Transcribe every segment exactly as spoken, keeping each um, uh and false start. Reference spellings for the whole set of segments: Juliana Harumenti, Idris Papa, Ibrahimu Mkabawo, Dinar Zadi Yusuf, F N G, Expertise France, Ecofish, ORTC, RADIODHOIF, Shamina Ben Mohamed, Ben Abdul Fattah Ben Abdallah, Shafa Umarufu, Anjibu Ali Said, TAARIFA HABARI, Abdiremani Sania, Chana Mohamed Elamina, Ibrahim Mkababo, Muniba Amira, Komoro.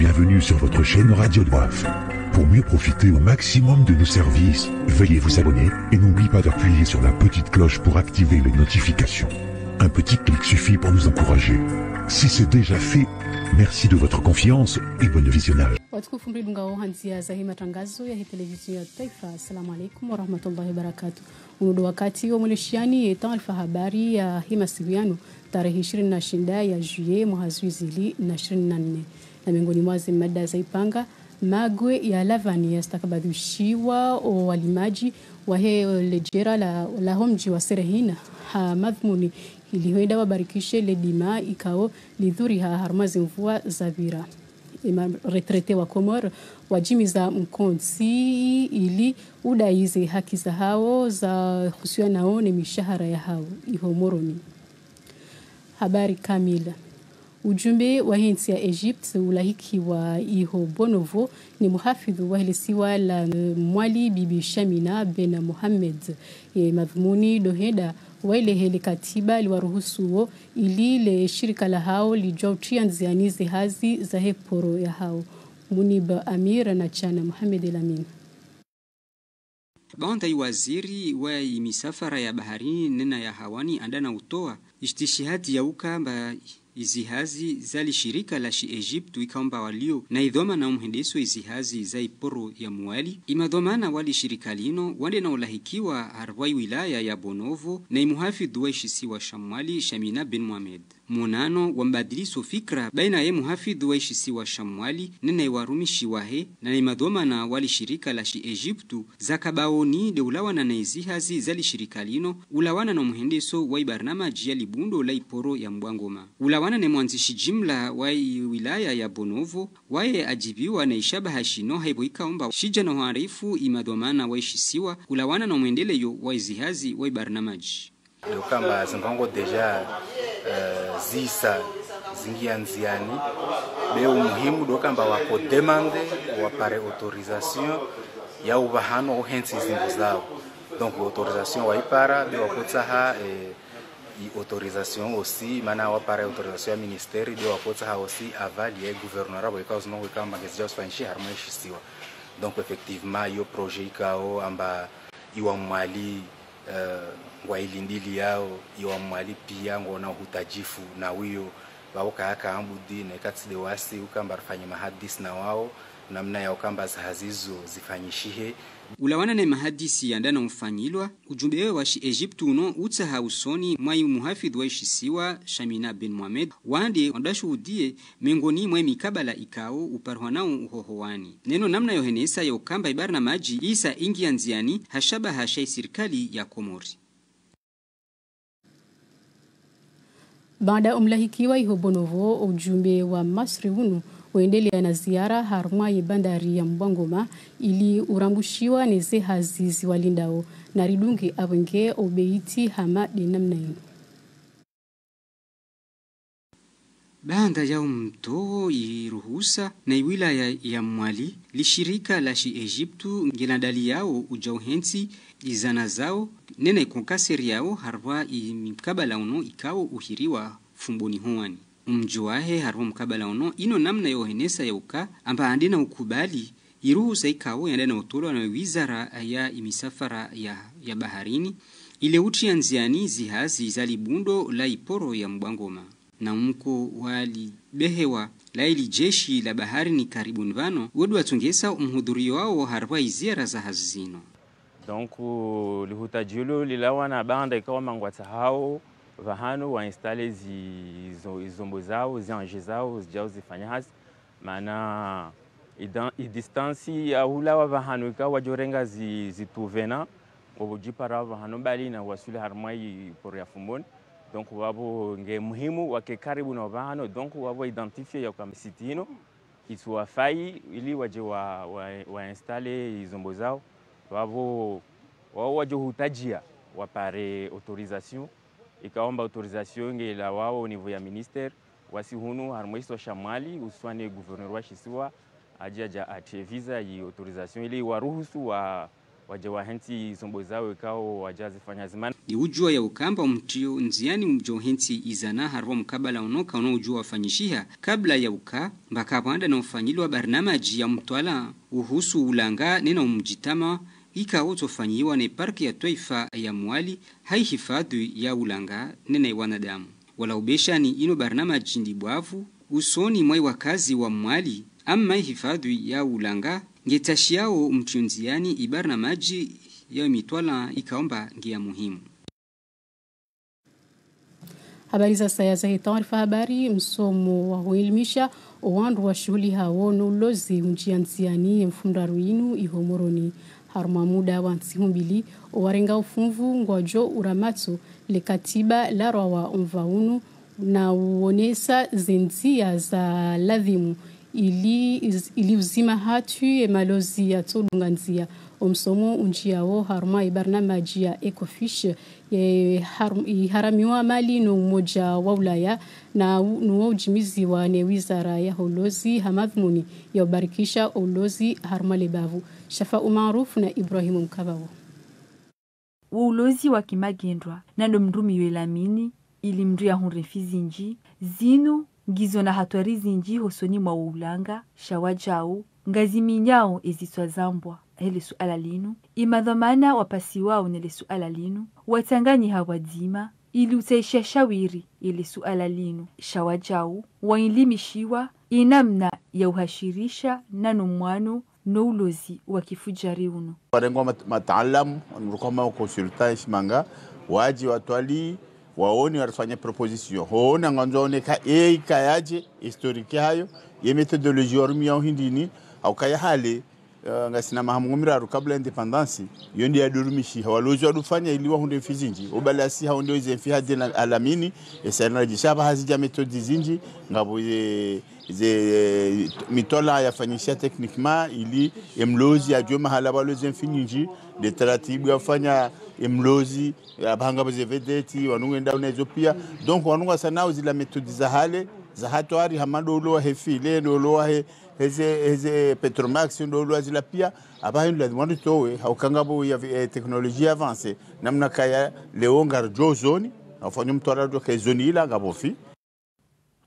Bienvenue sur votre chaîne RADIODHOIF. Pour mieux profiter au maximum de nos services, veuillez vous abonner et n'oubliez pas d'appuyer sur la petite cloche pour activer les notifications. Un petit clic suffit pour nous encourager. Si c'est déjà fait, merci de votre confiance et bon visionnage. Watukufu mbibunga ohanzia za hii matangazo ya hii televizio ya taifa. Assalamu alaikum wa rahmatullahi wa barakatuh. Unudu wakati wa mwilishani taarifa habari ya hii masiwiano tarehe ishirini na sita ya juye mwezi wizili na ishirini na nne. Na miongoni mwa mada za ipanga magwe ya lavani yastakabadhishiwa walimaji wa heo lejera la, la homji wa Serehina ha madhmuni iliwenda wabarikishe ledima ikao lidhuri ha harmazi mvua zavira. Retrete wa Komoro wajimiza mkonsi ili udaize haki za hao za kusuia naone mishahara ya hao ihomoroni. Habari kamila. Ujumbe wa hensi ya Egypt ulahiki wa iho Bonovo ni muhafidhu wa helisiwa la mwali Bibi Shamina Ben Mohamed. E, madhumuni doheda waile hele katiba liwaruhusuo ili le shirika la hao lijautia nzianizi hazi za heporo ya hao. Muniba Amira na Chana Mohamed Elamina. Banda waziri wa misafara ya bahari nena ya hawani andana utoa istishihati ya ukamba izihazi zali shirika la shi Egyptu ikaomba walio na idhoma na umhendesu izihazi za iporo ya muwali imadhomana wali shirika lino wale na ulahikiwa arwai wilaya ya Bonovo na imuhafidhu wa ishisi wa Shamwali Shamina Ben Mohamed. Monano wambadiliso fikra baina ye muhafidhu wa ishisi wa Shamwali nena iwarumishi wahe na imadhomana wali shirika la shi Egyptu zakabaoni de ulawana na izihazi zali shirika lino ulawana na umhendeso wa ibarnama jia libundo la iporo ya mbwangoma. Ulawana na mwanzishi jimla wa wilaya ya Bonovo wae ajibiwa na ishabaha shino haiboika omba shija na harifu imadhomana waishisiwa kulawana na mwendeleyo wa izihazi wa barnamaji ndokamba zimbango deja uh, zisa zingia nziani leo muhimu dokamba wapo demande wapare autorisation ya ubahano ohensi zimbuzao donc autorisation waipara de wakotsaha eh, autorisation aussi mana wa para autorisation ya ministeri de wapotsa ha aussi avali ya gouverneur abo cause non ka magazine spanshi harmonie shiwa donc effectivement yo projet kao amba iwa mwali uh, wa ilindili yao iwa mwali pia ngona hutajifu na wiyo bawaka aka ambudi na katide wasi ukamba fanya mahadis na wao namna ya ukamba zahazizo zifanyishihe. Ulawana na mahadisi ya ndana mfanyilwa, ujumbewe wa shi Egyptu uno utsa hausoni mwai muhafidhu wa ishisiwa Shamina Ben Mohamed. Wande ondashu udie mengoni mwai mikabala ikao uparwanao uhohoani. Neno namna yohenesa ya ukamba ibarna maji isa ingi anziani hashaba hashai sirikali ya Komori. Banda umlahikiwa iho Bonovo ujumbe wa Masri unu uendelea na ziara harumai bandari ya Mbwangoma ili urambushiwa neze hazizi walindao na ridungi awenge obeiti hamadi namna inu. Banda ya umtoo iruhusa na wilaya ya Mwali lishirika la shi Egyptu ngelandali yao ujauhensi izana zao nene kunkaseri yao harwa imikabala uno ikao uhiriwa fumboni huani. Umjuahe haruwa mkabala ono, ino namna yohenesa ya uka, amba andena ukubali, iruhusa ikao yandena utolo na wizara ya imisafara ya, ya baharini, ile uchi anziani zihazi zalibundo la iporo ya Mbwangoma. Na umko wali behewa laili jeshi la baharini karibu nvano, wadu watungesa umhudhuri wao haruwa iziara za hazizino. Donku lihutajulu lilawana banda ikawa mangwata hao, vahano wainstale zizombo zao, zianje zao, zijao zifanyahazi. Mana idistansi ya hulawa vahano ika wajorenga zituvena. Wabujipara vahano bali na wasuli harumai pori ya fumboni. Donku wabo nge muhimu wake karibu na vahano. Donku wabo identifye ya ukamisitino. Itu wafai ili waje wainstale wa, wa zombo zao. Wabo wajo hutajia wapare autorizasyon. Ikaomba autorisation ngela wao au niveau ya minister wasi hunu harmoiso shamali uswane gouverneur wa shisiwa ajaja ache visa yi autorisation ili waruhusu wa waje wahensi isombo zawe kao wajazi fanya zimana. Ni ujua ya ukamba umtio nziani mjohensi izana harwa mkabala unoka ono ujua wafanyishiha kabla ya uka mbaka wanda na ufanyilwa barnamaji ya mtuala uhusu ulanga nena umjitama ikao tofanyiwa na parki ya Taifa ya Mwali haihifadhi ya ulanga nena iwanadamu. Wala ubesha ni ino barnamaji ndi buavu usoni mwai wakazi wa Mwali amma hifadhi ya ulanga ngetashia yao mchunziani ibarna maji ya mitwala ikaomba ngia muhimu. Habari za sayaza hitarifa habari msomo wa huilmisha uwandu wa shughuli hawono ulozi mchianziani mfundaru inu ihomoroni. Harumamuda wa nsihumbili uwarenga ufunvu ngwajo uramatu lekatiba larwa wa umvaunu na uonesa zenzia za ladhimu. Ili, ili uzima hatu emalozi ya tolunganzia omsomo unjiao haruma ibarnamaji ya Ecofish iharamiwa mali no umoja wa Ulaya na nuwa ujimizi wa wizara ya ulozi hamadhmuni ya ubarikisha ulozi haruma lebavu. Shafa Umarufu na Ibrahimu Mkabawo wa ulozi wa kimagendwa nando mdumi welamini ili mdu ya hunrefizi nji zinu gizo na hatuari zinji hosoni mwa ulanga, shawajao, ngazimi nyao eziswa zambwa, hele suala linu, imadhamana wapasi wao nele suala linu, watangani hawadima, ili utaisha shawiri ele suala linu, shawajao, wainlimishiwa, inamna ya uhashirisha nanu mwano, no ulozi wakifujari unu. Warengwa mataalamu, nurukoma wakonsulta ishmanga, waji watuali, waone warifanya proposition hoona ngonzooneka eika yaje historiki hayo ye methodology warumi ya uhindini au kaya hali uh, ngasina mahamumiraru kabla independansi yondi ya durumishi walozi warufanya ili wahunde fizinji obalasi haonde weze mfihadi alamini esanarajishaba hazija metodi zinji ngabo ye ze mitola ya fanyisha teknikma ili emlozi ajue mahala walozi mfinyinji de taratibu ya fanya emlozi abahanga baze vedeti wanungenda unezopia donc wanunga sana uzila metodi za hale za hatwari hamando lo hefile lo he heze heze Petromax ndo lo azila pia abayo lazima nitowe haukangabo ya teknolojia avance namna kaya leongar jozoni afanye mtwara do ka zoni ila gabofi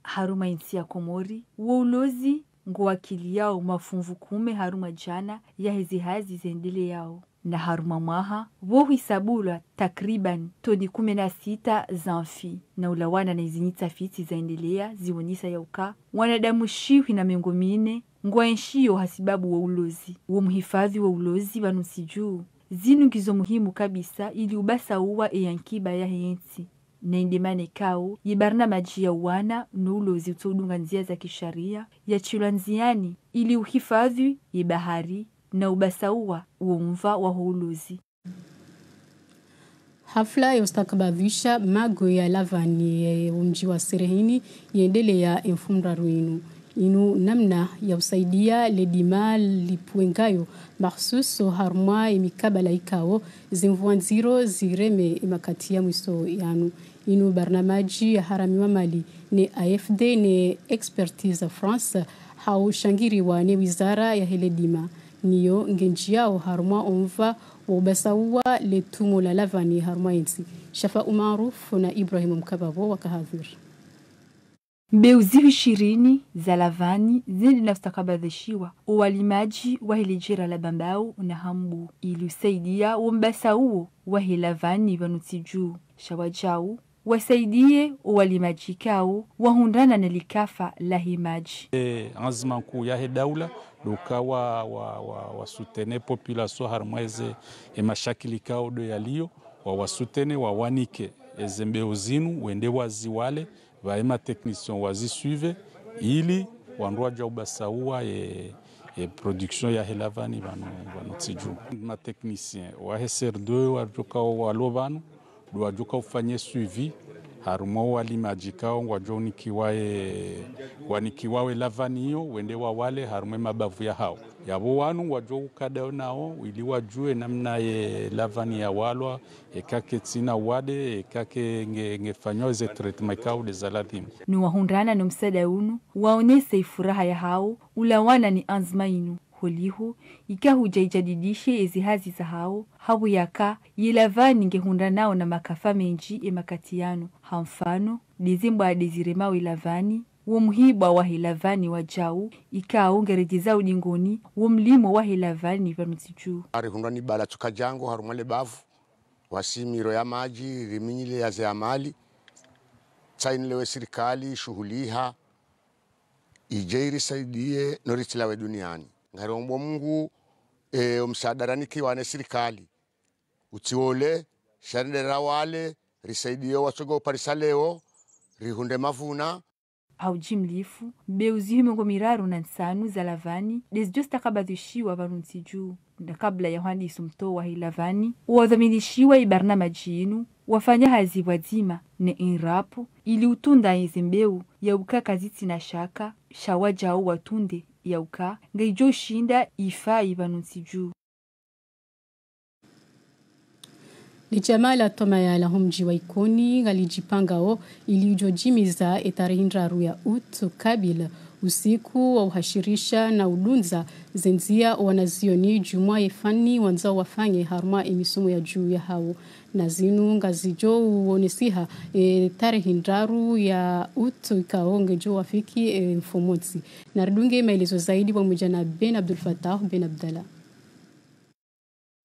haruma insi ya Komori wo ulozi ngo wakili yao mafunvu kume haruma jana ya hezi hazi zendele yao na haruma maha wohi sabula takriban toni kumenasita zanfi na ulawana na izinita fiti zaendelea ziwonisa ya uka wanadamu shiwi na mengo mine nguwa enshio hasibabu wa ulozi wa muhifadhi wa ulozi wa nusiju zinu gizo muhimu kabisa ili ubasa uwa eyankiba ya henti na indemane kao yibarna maji ya uwana na ulozi utodunga nzia za kisharia ya chilanziani ili uhifadhi yibahari na ubasawa uomva wa huluzi. Hafla ya ustakabadhisha mago ya lavani mji wa Serehini yaendelea mfumraru inu. Inu namna ya usaidia ledima lipuengayo mahsusu harma imikabala ikao zimvuanziro zireme imakatia mwiso yanu. Inu barnamaji ya haramiwa mali ni A F D ni Expertise France haushangiriwa ni wizara ya heledima. Niyo ngenjiao haruma omva wabasawa letumo la lavani haruma insi. Shafa Umarufu na Ibrahim Mkababo wakahadhir. Mbeuziwi shirini za lavani zindi naftakabadhishiwa uwalimaji wahilejira la bambao na hambu ili usaidia wambasawo wahilavani wanutiju shawajao wasaidie uwalimaji kao wahundana nilikafa lahimaji. E, anzima kuu ya hedaula lukawa wa wa wasutene population harmweze e mashakili kao do yaliyo wa wasutene wa wanike ezembe uzinu wende waziwale wa ema technicien wazisuive ili wanroa jaubasaua e e production ya helavani banu banu tiju ma technicien wa S R two wa jukao wa lobanu doa joka ufanye suivi harumo walimajikao ngwajonikiwae wanikiwawe lavaniyo wende wa wale harume mabavu ya hao yabo wanu wajokadao nao ili wajue namna ye lavani ya walwa ekake tsina wade ekake ngefanywa ze treatment kao de zaladim ni wahundana no msada unu waonese furaha ya hao ulawana ni anzma inu holiho, ika hujaijadidishe ezihazi za hao, habu yaka, yilava ningehunda nao na makafa menji e makatiano, hamfano, dizimbo adizirema wilavani, umuhiba wa hilavani wajau, ika ungerejiza ulingoni, umlimo wa hilavani vamtiju. Harihundani bala tukajango, harumale bavu, wasimiro ya maji, riminyile ya zeamali, tainilewe sirikali, shuhuliha, ijeiri saidie noritilawe duniani. Ngarombo Mungu e, umsadarani kiwane sirikali. Utiole, shandera wale, risaidie watogo parisaleo, rihunde mavuna. Haujimlifu, beuzihu mungu miraru na nsanu za lavani, desjosta kabadhishiwa vanuntiju. Na kabla ya huandi isumto wa hilavani, uwadhaminishiwa ibarnamaji inu, wafanya hazi wadzima ne inrapu, ili utunda izimbeu ya uka kaziti na shaka, shawajao watunde ya uka, ngaijo shinda ifa ivanuntiju. Lijamala tomayala humji waikoni galijipangao ili ujojimiza etareindraru ya utu kabila usiku wa uhashirisha na ulunza zenzia wanazioni jumwa yefani wanza wafanye harma emisumu ya juu ya hao. Na zinu ngazijo uonesiha etarehindraru ya utu ikaonge jo wafiki e, mfomotsi. Naridunge maelezo zaidi wa mujana Ben Abdul Fattah Ben Abdallah.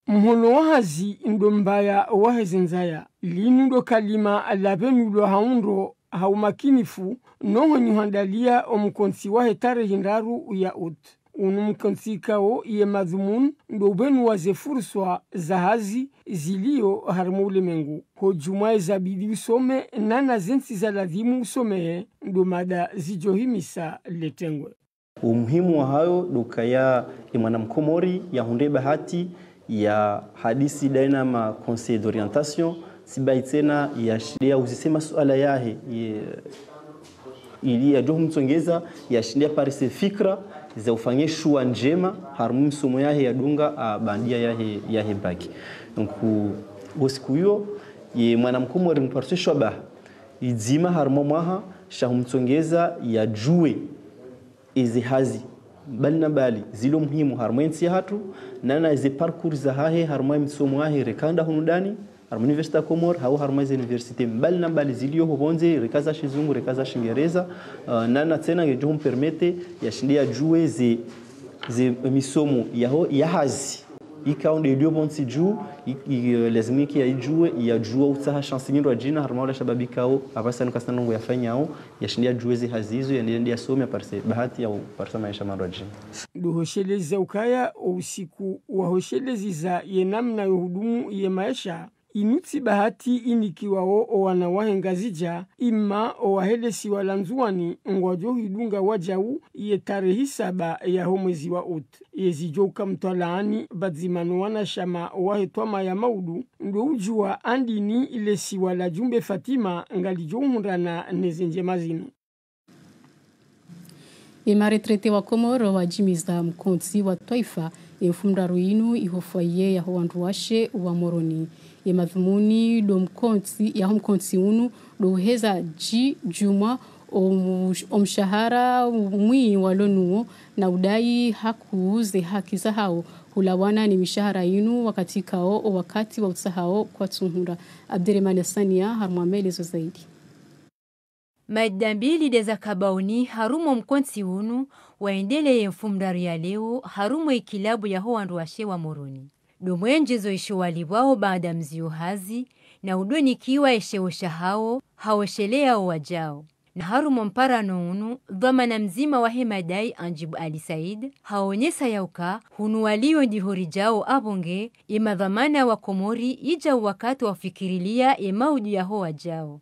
Mholo wahazi ndombaya wahezinzaya linundo kalima alabenulo haundo haumakinifu noho nyuhandalia omukonsi wahe tarehindaru ya ut. Unumukonsi kao ye madhumun ndobenu waze furswa zahazi zilio harmule mengu. Hojumae zabidi usome nana zensi za ladhimu usomee ndomada zijohimisa letengwe. Umuhimu wa hayo duka ya imana mkomori ya hundeba hati ya hadisi daina ma conseil d'orientation sibaitena ya shiria uzisema suala yahe ili ya johu mtongeza ya shiria parise fikra za ufanye shua njema harmu msomo yahe ya dunga a bandia yahe yahe baki nku usiku hiyo ye mwanamkumu rimparse shaba idzima harmu mwaha shahu mtongeza ya jue izihazi bali na bali zilo muhimu harmwensi hatu nana ze parcours za hahe harmwa msomo hahe rekanda hunudani harm university komor hau harmwa ze university bali na bali zilio hobonze rekaza shizungu rekaza shingereza uh, nana tena ngejo mpermete yashindia jue ze ze misomo yaho yahazi ikaonde ilio bonsi juu lazimiki ya jue ya jua utaha chance nyingi rajina harmwa la shababikao abasa nukasanongo yafanyao yashindia jue ze hazizo yandia some parse bahati ya parse maisha marajina duhoshelezi ukaya usiku wahoshelezi za yenamna yohudumu ye maisha inuti bahati inikiwao owanawahengazija imma owahelesi walanzuani ngwajohidunga wajau yetarehi saba ya homwezi wa ut. Yezijoka mtolaani badzimano wanashama owahetwama ya maudu ndo ujua andini ilesi wala jumbe Fatima ngalijohundrana nezenjemazinu. Emaretrete wa Komoro wajimiza mkonzi wa toifa efumdaruinu ihofoye ya hoandruashe wa Moroni. Yemadhumuni do mkonti ya mkonti unu do heza ji juma omshahara mwi walonuo na udai hakuuze haki za hao hulawana ni mishahara inu wakati kao o wakati wa utsahao kwa tunhura. Abdiremani Sania harmwamelezo zaidi. Madambili deza kabaoni harumo mkonti unu waendele ya mfumdari ya leo harumo ikilabu ya hoa nduwashe wa Moroni. Domwenjezo ishuwali wao baada mziuhazi na udweni kiwa esheosha hao haweshelea wajao. Na harumo mpara nounu dhamana mzima wa hemadai Anjibu Ali Said haonyesa yauka hunuwalio ndihorijao abonge ima dhamana wa Komori ija wakati wafikirilia emaudu ya hoa jao.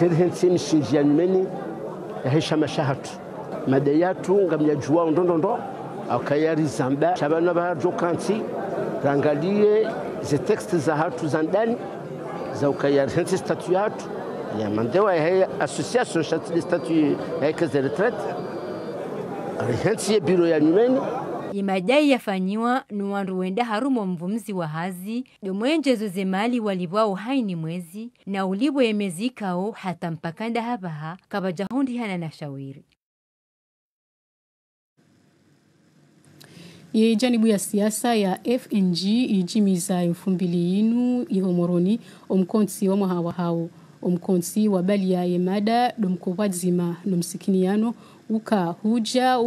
Jerihensi mshijanimeni hesha mashahatu. Madayatu ngamyajuwa ndondondo akayari zamba shabana baharjo kanti rangalie ze texte za hatu za ndani za ukayarhensi statu ya hatu ya mandewa ya association shatili statu ya kaze retraite rihensi ya biro ya nyumeni. Imadai yafanyiwa nuanruenda harumo mvumzi wa hazi domwenjezo zemali walibwao haini mwezi na ulibo yemezikao hata mpakanda habaha kabajahundi hana na shawiri. yeijanibu ya siasa ya F N G ijimiza mfumbili inu ihomoroni omkonsi omo hawa hao omkonsi wabali ya yemada domkowadzima nomsikiniano uka huja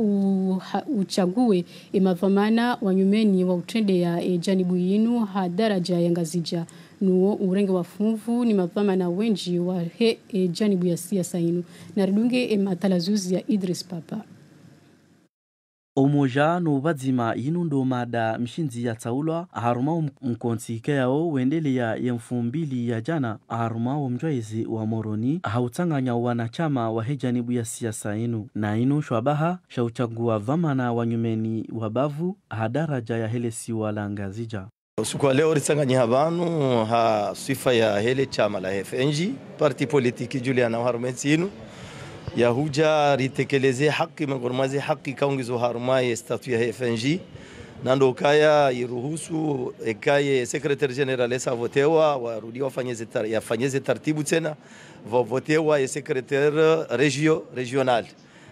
uchague emavamana wanyumeni wa utende ya ejanibu inu hadaraja ya ngazija nuo urenge wa funvu ni mavamana wenji wa he ejanibu ya siasa inu naridunge ematalazuzi ya Idris Papa. Umoja nubadzima inu ndo mada mshinzi ya taulwa aharuma mkonti yao wendele ya yemfumbili ya jana aharuma mjwezi wa moroni hautanganya wanachama wa hejanibu ya siasa inu na inu shwabaha shauchagua vamana wanyumeni wabavu hadaraja ya hele siwa la ngazija. Sikuwa leo risanganya habanu ha sifa ya hele chama la F N G parti politiki Juliana Harumenti inu Yahuja ritekeleze haki magormaze haki kaungizo harumaye statu ya F N G nando kaya iruhusu ekaye secretary general esa votewa warudi wafanyeze tar, yafanyeze taratibu tena votewa ya secretary regio regional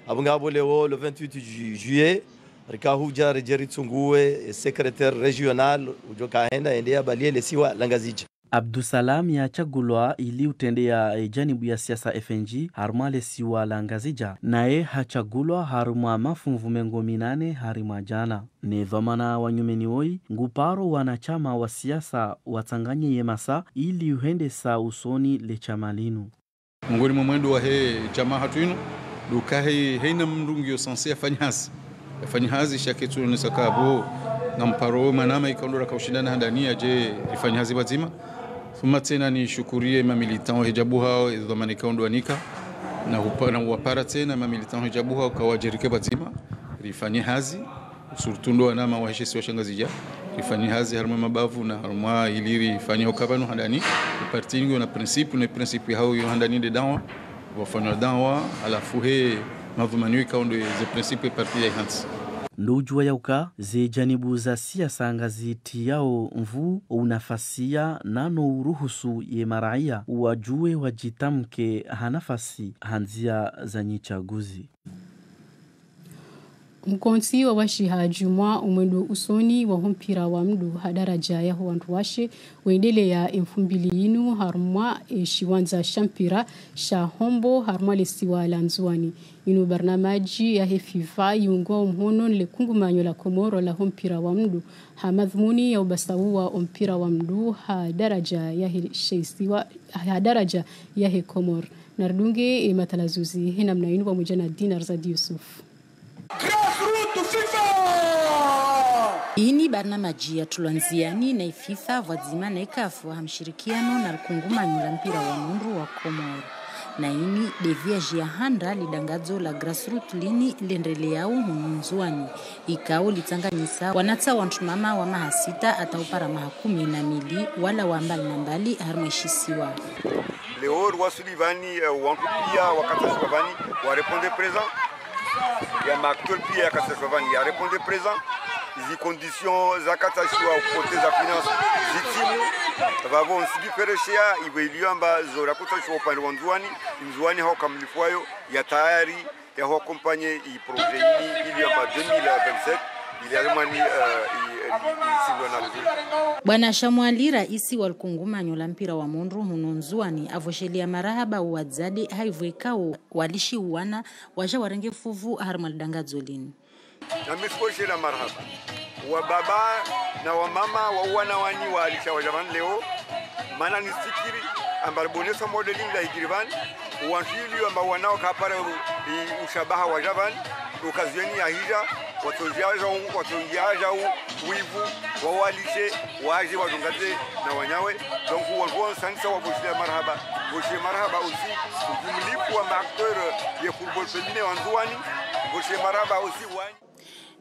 abungabo leo le vingt-huit juillet rikahuja rejeritsungue secretary regional ujokaenda endea balie lesiwa langazija. Abdusalam ya chagulwa ili utendea e janibu ya siasa F N G haruma lesiwa la ngazija nae hachagulwa haruma mafunvu mengo minane harima jana ne dhamana wanyumeni oi nguparo wanachama wa siasa watanganye yemasa ili uhende sa usoni le chama linu mungoni mwendo wa he chama hatuinu duka he heina mdungio sansia fanyasi fanyazi shaketu nisakabu ngamparo manama ikondora kaushindana handania je ifanyazi bazima. Fuma tena ni shukurie mamilitan hijabu hao idhamani kaundu anika na hupana wapara tena mamilitan hijabu hao kawajerike batima rifanye hazi usurtundo anama waheshesi wa shangazija rifanye hazi haruma mabavu na haruma iliri rifanye okabanu handani upartingo na principe na principe hao yo handani de dawa wafanya dawa alafu he madhumani kaundu ze principe parti ya hansi. Ndujua yauka ze janibu za siasa ngaziti yao mvu unafasia nano uruhusu ye maraia wajue wajitamke hanafasi hanzia za nyichaguzi. Mkonti wa washi hajumwa umwendo usoni wa humpira wa mdu hadaraja ya huwanduwashe wendele ya mfumbili inu harumwa e shiwanza shampira sha hombo harumwa lesiwa la nzuani. Inu barnamaji ya hefifa yungwa umhono lekungu manyo la komoro la humpira wa mdu hamadhmuni ya ubasawuwa humpira wa mdu hadaraja ya he sheisiwa hadaraja ya he komoro. Nardunge e matalazuzi hena mna inu wa mujana Dinar Zadi Yusuf. Ini barnamaji ya tulwanziani na ififa wadzima na ikafu hamshirikiano na lkunguma nyula mpira wa mundu wa Komoro. Na ini devia jiahanda lidangazo la grassroot lini lendeleao mununzuani. Ikao litanga nisa wanata wantumama wa maha sita ataupara maha kumi na mili wala wambali na mbali harumeshisiwa. Leo rwasulivani wankupia wakatasukavani wareponde preza. Ya maktul pia katasukavani ya reponde preza. Les conditions de la catastrophe au côté de la finance victime, nous avons subi Péréchia, il va y avoir la catastrophe au Palais Wandouani, nous avons comme le foyer, il y a Tahari, il y a accompagné le projet, il y a deux mille vingt-sept, il y a Romani. Bwana Shamwali raisi wa lkungumanyo la mpira wa mundu hunonzuani avoshelia marahaba uwadzadi haivwekao walishi uwana waja warenge fuvu harumaldanga dzolini. Na miskoshi la marhaba wa baba na wa mama wa wana wani wa alisha wa jaman leo mana nisikiri ambalboneso modeling la igirivan uwanjili wa mawanao kapare ushabaha wa jaman ukazieni ya hija watoziaja u watoziaja u uivu wa walishe waje wazungaze na wanyawe donku wanguwa sansa wa boshi la marhaba boshi la marhaba usi kumlipu wa maaktor ya football femine wanzuani boshi la marhaba usi wani.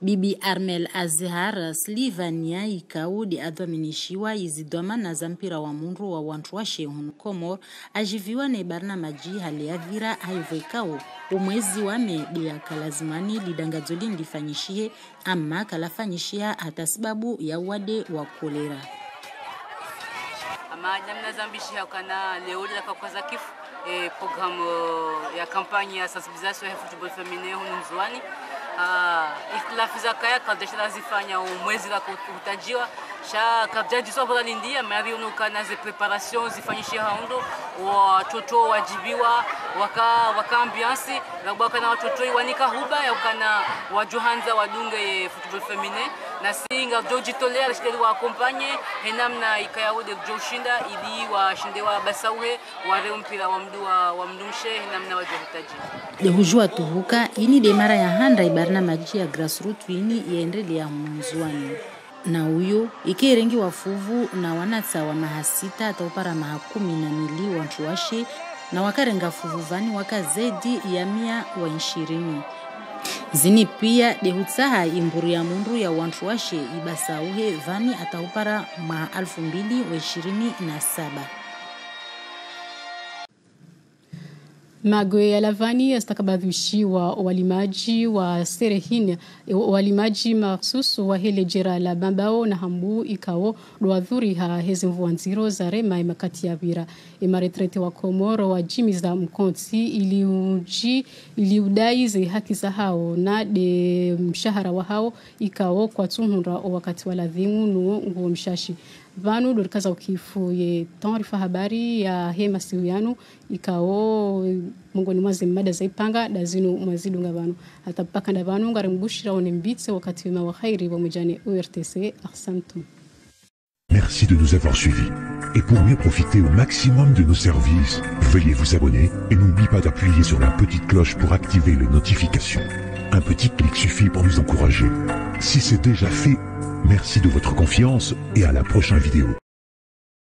Bibi Armel Azhar Slivania ikaudi adhominishiwa izidoma na zampira wa mundu wa wantuwa shehun Komor ajiviwa na barna maji hali ya vira haivwekao umwezi wame bia kalazimani lidangazoli ndifanyishie ama kalafanyishia hata sababu ya wade wa kolera. Ama jamna zambishia ukana leoli la kakwaza kifu eh, programu ya kampanya ya sensibilisation ya football feminine hunu mzuani. Ah, hitilafu za kaya kadesha nazifanya umwezi la kutajiwa. Sha kabla jiso bora lindia mari unuka nazi preparation zifanyisha haundo watoto wajibiwa waka waka ambiance lakini na watoto iwanika huba ya ukana wajuhanza wadunge football feminine na singa dojitolea shideli wa accompagner henamna ikayaude kujoshinda ili wa shindewa basauhe wale mpira wa mdu wa mdumshe henamna wajohitaji lehujua tuhuka ini de mara ya handa ibarna maji ya grassroots ini iendelea mwanzoni na uyo ikirengi wafuvu na wanatsa wa mahasita atopara mahakumi na mili wantu washe na wakarenga fuvuvani waka zedi ya mia wa ishirini. Zini pia dehutsaha imburu ya mundu ya wantu washe ibasauhe vani atopara maha alfu mbili wa ishirini na saba. Magwe ya lavani yastakabadhishiwa walimaji wa serehini walimaji mahsusu wa hele jera la bambao na hambu ikao ruadhuri ha hezi mvuanziro za rema imakati ya vira imaretrete wa Komoro wa jimi za mkonti iliuji iliudaize haki za hao na de mshahara wa hao ikao kwa tunhunra wakati waladhimu nuo nguo mshashi vanu dorkaza ukifu ye taarifa habari ya hema siuyanu ikao mungu ni mwazi mada zaipanga dazinu mwazidu nga vanu hata paka na vanu nga rembushira onembitse wakati wema wa khairi wa mujane O R T C Aksantum. Merci de nous avoir suivis. Et pour mieux profiter au maximum de nos services, veuillez vous abonner et n'oubliez pas d'appuyer sur la petite cloche pour activer les notifications. Un petit clic suffit pour nous encourager. Si c'est déjà fait, merci de votre confiance et à la prochaine vidéo.